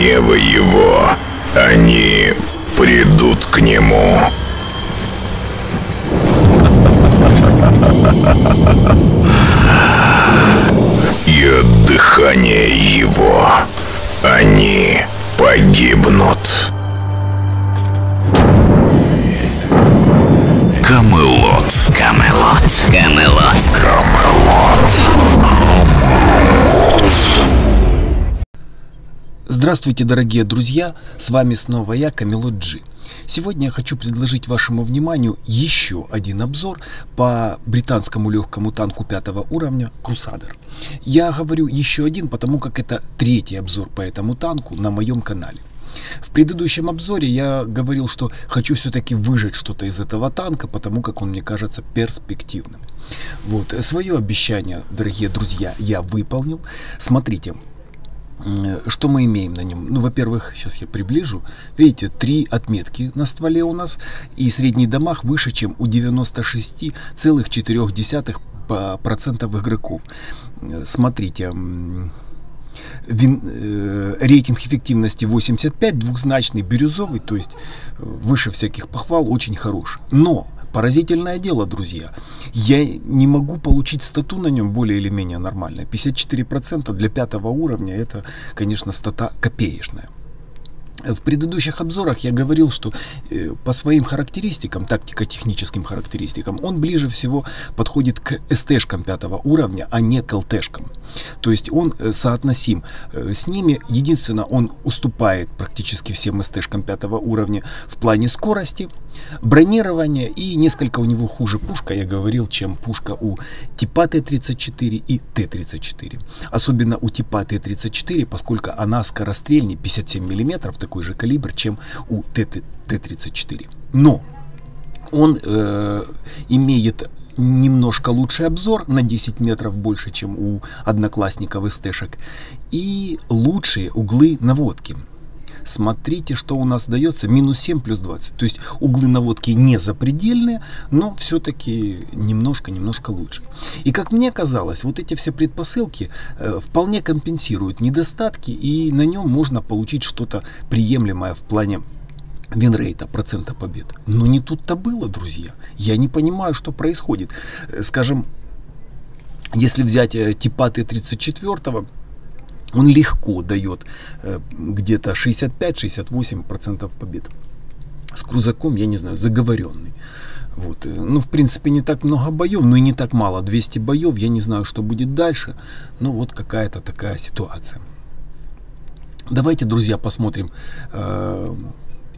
гнева его они придут к нему. И от дыхания его они погибнут. Камелот. Камелот. Камелот. Камелот. Здравствуйте, дорогие друзья, с вами снова я, Камелот Джи. Сегодня я хочу предложить вашему вниманию еще один обзор по британскому легкому танку 5 уровня Crusader. Я говорю еще один, потому как это третий обзор по этому танку на моем канале. В предыдущем обзоре я говорил, что хочу все-таки выжать что-то из этого танка, потому как он мне кажется перспективным. Вот, свое обещание, дорогие друзья, я выполнил. Смотрите. Что мы имеем на нем? Ну, во-первых, сейчас я приближу. Видите, 3 отметки на стволе у нас. И средний дамаг выше, чем у 96,4% игроков. Смотрите. Рейтинг эффективности 85, двухзначный, бирюзовый. То есть, выше всяких похвал, очень хороший. Но... Поразительное дело, друзья. Я не могу получить стату на нем более или менее нормально. 54% для 5 уровня — это, конечно, стата копеечная. В предыдущих обзорах я говорил, что по своим характеристикам, тактико-техническим характеристикам, он ближе всего подходит к СТ-шкам 5 уровня, а не к ЛТ-шкам. То есть он соотносим с ними. Единственное, он уступает практически всем СТ-шкам 5 уровня в плане скорости, бронирования, и несколько у него хуже пушка, я говорил, чем пушка у типа Т-34 и Т-34. Особенно у типа Т-34, поскольку она скорострельнее, 57 мм, такой же калибр, чем у Т-34. Но он имеет немножко лучший обзор, на 10 метров больше, чем у одноклассников СТ-шек, и лучшие углы наводки. Смотрите, что у нас дается: минус 7, плюс 20. То есть углы наводки не запредельные, но все-таки немножко лучше. И как мне казалось, вот эти все предпосылки вполне компенсируют недостатки, и на нем можно получить что-то приемлемое в плане винрейта, процента побед. Но не тут-то было, друзья. Я не понимаю, что происходит. Скажем, если взять типа Т-34, он легко дает где-то 65-68% побед. С крузаком, я не знаю, заговоренный. Вот. Ну, в принципе, не так много боев, но и не так мало. 200 боев, я не знаю, что будет дальше. Но вот какая-то такая ситуация. Давайте, друзья, посмотрим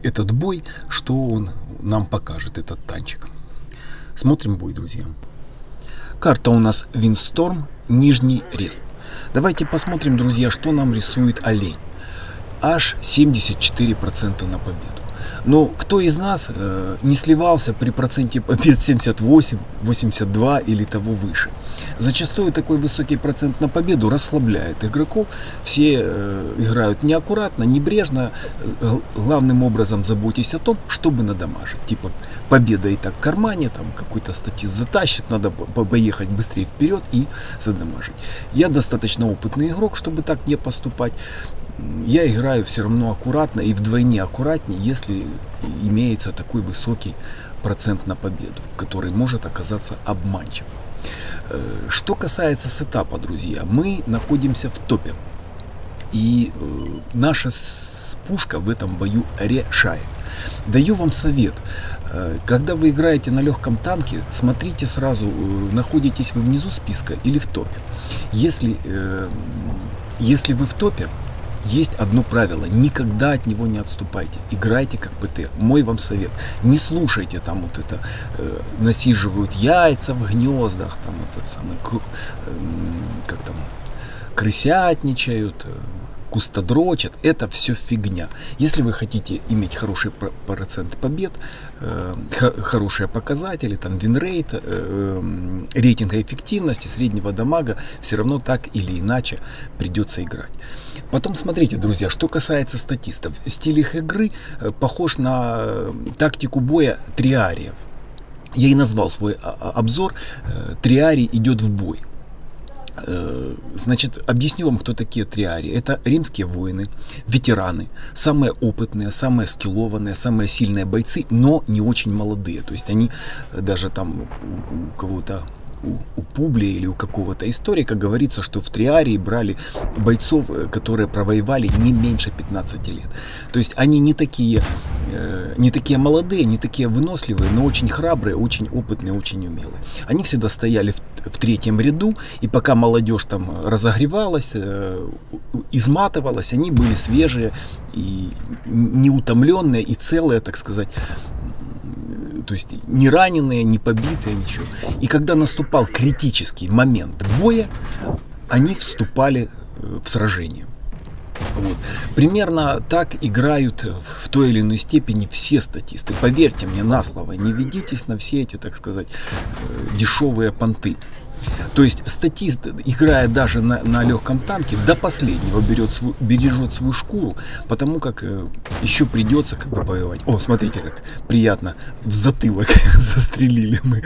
этот бой, что он нам покажет, этот танчик. Смотрим бой, друзья. Карта у нас Windstorm, нижний рез. Давайте посмотрим, друзья, что нам рисует олень. Аж 74% на победу. Но кто из нас не сливался при проценте побед 78, 82 или того выше? Зачастую такой высокий процент на победу расслабляет игроков. Все играют неаккуратно, небрежно. Главным образом заботьтесь о том, чтобы надамажить. Типа победа и так в кармане, там какой-то статист затащит, надо поехать быстрее вперед и задамажить. Я достаточно опытный игрок, чтобы так не поступать. Я играю все равно аккуратно и вдвойне аккуратнее, если имеется такой высокий процент на победу, который может оказаться обманчивым. Что касается сетапа, друзья, мы находимся в топе. И наша пушка в этом бою решает. Даю вам совет. Когда вы играете на легком танке, смотрите сразу, находитесь вы внизу списка или в топе. Если вы в топе, есть одно правило: никогда от него не отступайте. Играйте как ПТ. Мой вам совет. Не слушайте там вот это, насиживают яйца в гнездах, там этот самый, как там, крысятничают, кустодрочат. Это все фигня. Если вы хотите иметь хороший процент побед, хорошие показатели, там винрейт, рейтинга эффективности, среднего дамага, все равно так или иначе придется играть. Потом смотрите, друзья, что касается статистов. Стиль их игры похож на тактику боя триариев. Я и назвал свой обзор «Триарий идет в бой». Значит, объясню вам, кто такие триарии. Это римские воины, ветераны, самые опытные, самые скиллованные, самые сильные бойцы, но не очень молодые. То есть они даже там у кого-то, у Публия или у какого-то историка говорится, что в триарии брали бойцов, которые провоевали не меньше 15 лет. То есть они не такие молодые, не такие выносливые, но очень храбрые, очень опытные, очень умелые. Они всегда стояли в третьем ряду, и пока молодежь там разогревалась, изматывалась, они были свежие и неутомленные, и целые, так сказать. То есть не раненые, не побитые, ничего. И когда наступал критический момент боя, они вступали в сражение. Вот. Примерно так играют в той или иной степени все статисты. Поверьте мне на слово, не ведитесь на все эти, так сказать, дешевые понты. То есть статист, играя даже на легком танке, до последнего бережет свою шкуру, потому как еще придется как бы повоевать. О, смотрите, как приятно, в затылок застрелили мы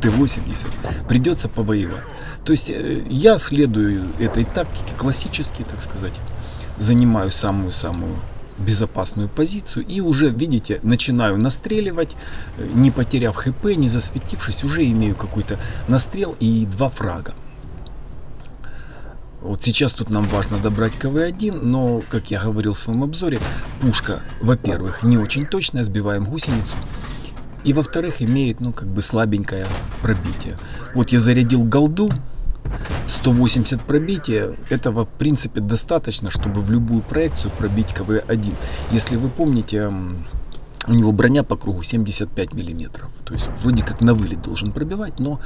Т-80. Придется повоевать. То есть я следую этой тактике, классически, так сказать, занимаю самую-самую безопасную позицию и уже, видите, начинаю настреливать, не потеряв хп, не засветившись, уже имею какой-то настрел и два фрага. Вот сейчас тут нам важно добрать КВ-1, но, как я говорил в своем обзоре, пушка, во-первых, не очень точная, сбиваем гусеницу, и, во-вторых, имеет, ну, как бы слабенькое пробитие. Вот я зарядил голду, 180 пробития, этого в принципе достаточно, чтобы в любую проекцию пробить КВ-1. Если вы помните, у него броня по кругу 75 миллиметров, то есть вроде как на вылет должен пробивать, но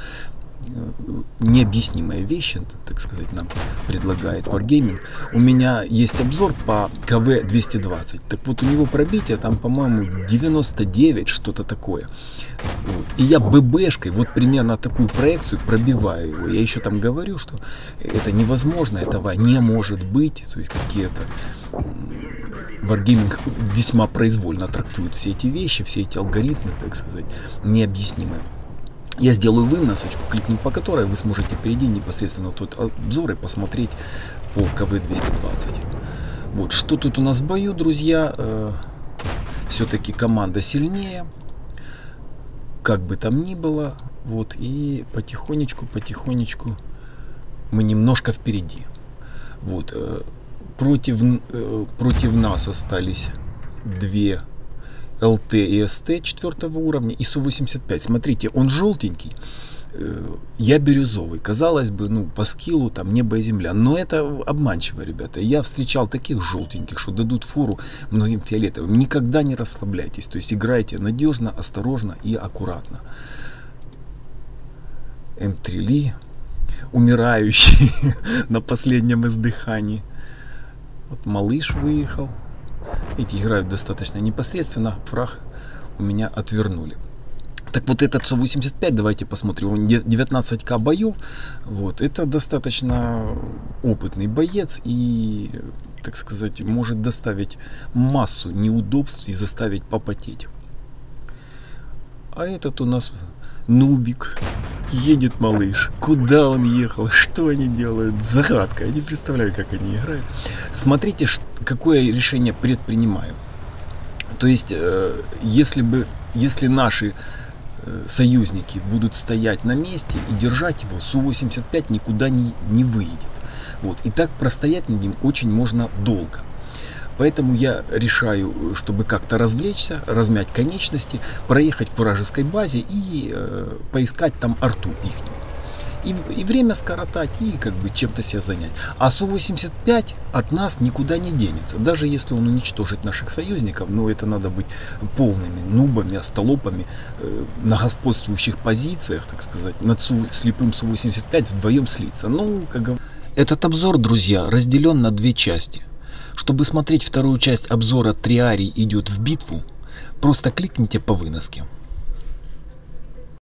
необъяснимые вещи, так сказать, нам предлагает Wargaming. У меня есть обзор по КВ-220, так вот у него пробитие там, по-моему, 99, что-то такое. Вот. И я ББшкой вот примерно такую проекцию пробиваю его. Я еще там говорю, что это невозможно, этого не может быть, то есть какие-то... Wargaming весьма произвольно трактует все эти вещи, все эти алгоритмы, так сказать, необъяснимые. Я сделаю выносочку, кликну по которой вы сможете перейти непосредственно в тот обзор и посмотреть по КВ-220. Вот, что тут у нас в бою, друзья. Все-таки команда сильнее, как бы там ни было. Вот, и потихонечку мы немножко впереди. Вот, против нас остались две ЛТ и СТ 4 уровня и Су-85. Смотрите, он желтенький, я бирюзовый. Казалось бы, ну, по скиллу там небо и земля. Но это обманчиво, ребята. Я встречал таких желтеньких, что дадут фору многим фиолетовым. Никогда не расслабляйтесь. То есть играйте надежно, осторожно и аккуратно. М3 Ли, умирающий на последнем издыхании. Вот малыш выехал. Эти играют достаточно непосредственно, фраг у меня отвернули. Так вот этот Су-85, давайте посмотрим, он 19к боев, вот, это достаточно опытный боец и, так сказать, может доставить массу неудобств и заставить попотеть. А этот у нас нубик, едет малыш, куда он ехал, что они делают, загадка, я не представляю, как они играют. Смотрите, какое решение предпринимаю. То есть, если наши союзники будут стоять на месте и держать его, Су-85 никуда не выедет. Вот. И так простоять над ним очень можно долго. Поэтому я решаю, чтобы как-то развлечься, размять конечности, проехать к вражеской базе и поискать там арту ихнюю. И время скоротать, и как бы чем-то себя занять. А Су-85 от нас никуда не денется. Даже если он уничтожит наших союзников, но это надо быть полными нубами, остолопами, на господствующих позициях, так сказать, над слепым Су-85 вдвоем слиться. Ну, как говорится. Этот обзор, друзья, разделен на две части. Чтобы смотреть вторую часть обзора «Триарий идет в битву», просто кликните по выноске.